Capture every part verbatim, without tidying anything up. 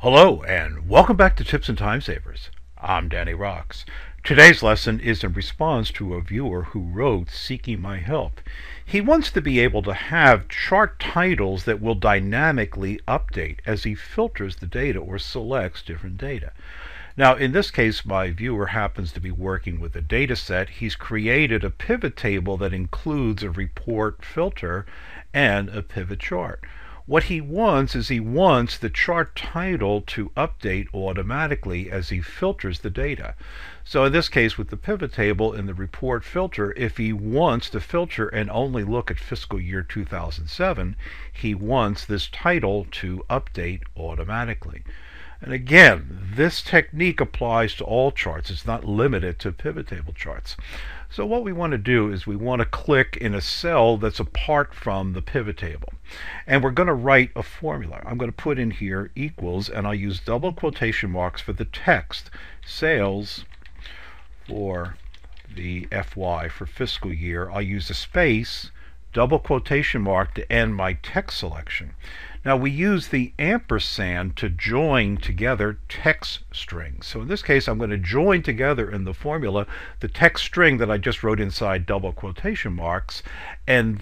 Hello and welcome back to Tips and Time Savers. I'm Danny Rocks. Today's lesson is in response to a viewer who wrote seeking my help. He wants to be able to have chart titles that will dynamically update as he filters the data or selects different data. Now, in this case, my viewer happens to be working with a data set. He's created a pivot table that includes a report filter and a pivot chart. What he wants is he wants the chart title to update automatically as he filters the data. So in this case, with the pivot table and the report filter, if he wants to filter and only look at fiscal year two thousand seven, he wants this title to update automatically. And again, this technique applies to all charts. It's not limited to pivot table charts. So what we want to do is we want to click in a cell that's apart from the pivot table. And we're going to write a formula. I'm going to put in here equals, and I'll use double quotation marks for the text, sales for the F Y, for fiscal year. I'll use a space, double quotation mark, to end my text selection. Now we use the ampersand to join together text strings. So in this case, I'm going to join together in the formula the text string that I just wrote inside double quotation marks, and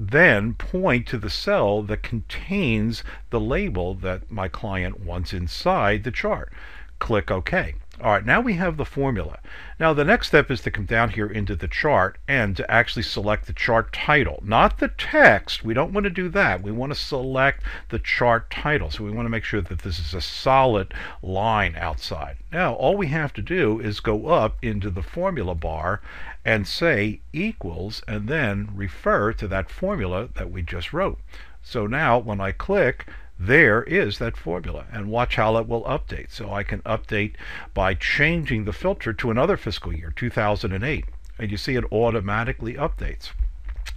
then point to the cell that contains the label that my client wants inside the chart. Click OK. All right, now we have the formula. Now the next step is to come down here into the chart and to actually select the chart title, not the text. We don't want to do that. We want to select the chart title. So we want to make sure that this is a solid line outside. Now all we have to do is go up into the formula bar and say equals, and then refer to that formula that we just wrote. So now when I click, there is that formula, and watch how it will update. So I can update by changing the filter to another fiscal year, two thousand eight, and you see it automatically updates.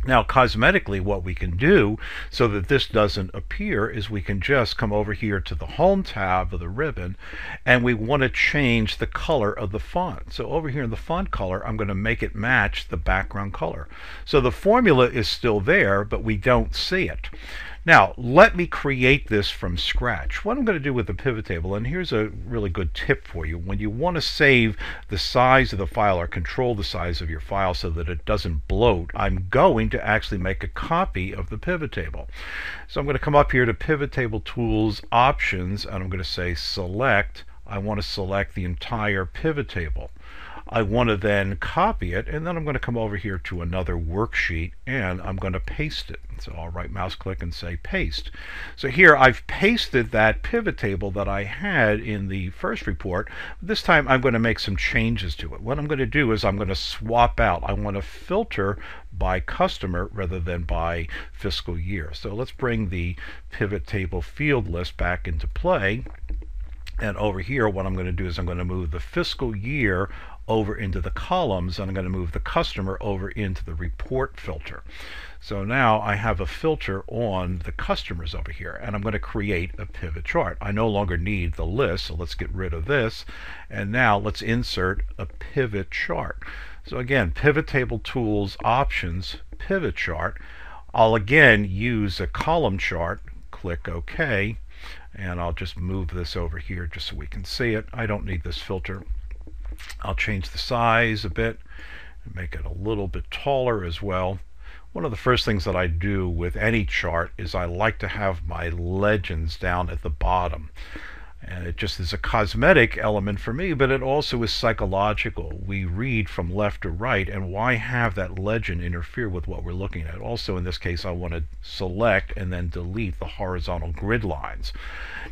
Now cosmetically, what we can do so that this doesn't appear is we can just come over here to the Home tab of the ribbon, and we want to change the color of the font. So over here in the font color, I'm going to make it match the background color. So the formula is still there, but we don't see it. Now, let me create this from scratch. What I'm going to do with the pivot table, and here's a really good tip for you. When you want to save the size of the file or control the size of your file so that it doesn't bloat, I'm going to actually make a copy of the pivot table. So I'm going to come up here to Pivot Table Tools, Options, and I'm going to say Select. I want to select the entire pivot table. I want to then copy it, and then I'm going to come over here to another worksheet, and I'm going to paste it. So I'll right mouse click and say paste. So here I've pasted that pivot table that I had in the first report. This time I'm going to make some changes to it. What I'm going to do is I'm going to swap out. I want to filter by customer rather than by fiscal year. So let's bring the pivot table field list back into play. And over here, what I'm going to do is I'm going to move the fiscal year over into the columns, and I'm going to move the customer over into the report filter. So now I have a filter on the customers over here, and I'm going to create a pivot chart. I no longer need the list, so let's get rid of this, and now let's insert a pivot chart. So again, Pivot Table Tools, Options, Pivot Chart. I'll again use a column chart. Click OK, and I'll just move this over here just so we can see it. I don't need this filter. I'll change the size a bit and make it a little bit taller as well. One of the first things that I do with any chart is I like to have my legends down at the bottom. And it just is a cosmetic element for me, but it also is psychological. We read from left to right, and why have that legend interfere with what we're looking at? Also, in this case, I want to select and then delete the horizontal grid lines.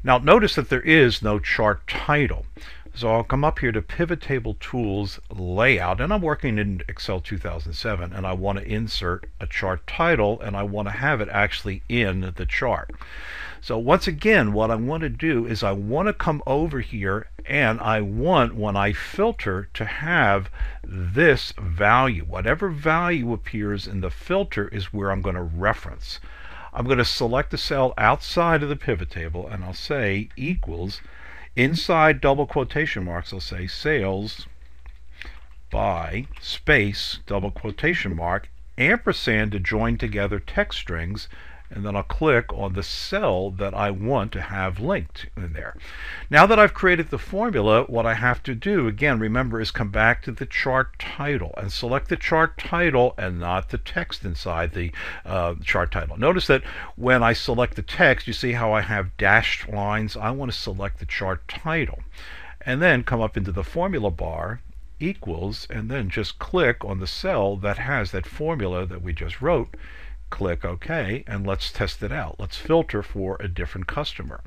Now, notice that there is no chart title. So I'll come up here to Pivot Table Tools, Layout, and I'm working in Excel two thousand seven, and I want to insert a chart title, and I want to have it actually in the chart. So once again, what I want to do is I want to come over here, and I want, when I filter, to have this value. Whatever value appears in the filter is where I'm going to reference. I'm going to select a cell outside of the pivot table, and I'll say equals. Inside double quotation marks, I'll say sales by space double quotation mark ampersand to join together text strings, and then I'll click on the cell that I want to have linked in there. Now that I've created the formula, what I have to do, again, remember, is come back to the chart title and select the chart title and not the text inside the uh, chart title. Notice that when I select the text, you see how I have dashed lines. I want to select the chart title and then come up into the formula bar, equals, and then just click on the cell that has that formula that we just wrote. Click OK, and let's test it out. Let's filter for a different customer.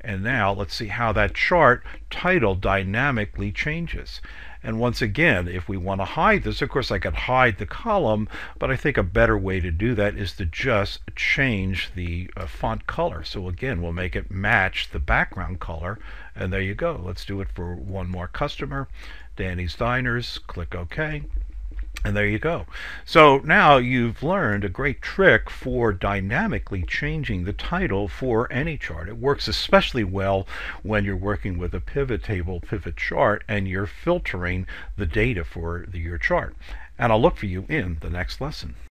And now let's see how that chart title dynamically changes. And once again, if we want to hide this, of course I could hide the column, but I think a better way to do that is to just change the uh, font color. So again, we'll make it match the background color, and there you go. Let's do it for one more customer, Danny's Diners. Click OK. And there you go. So now you've learned a great trick for dynamically changing the title for any chart. It works especially well when you're working with a pivot table, pivot chart, and you're filtering the data for the, your chart. And I'll look for you in the next lesson.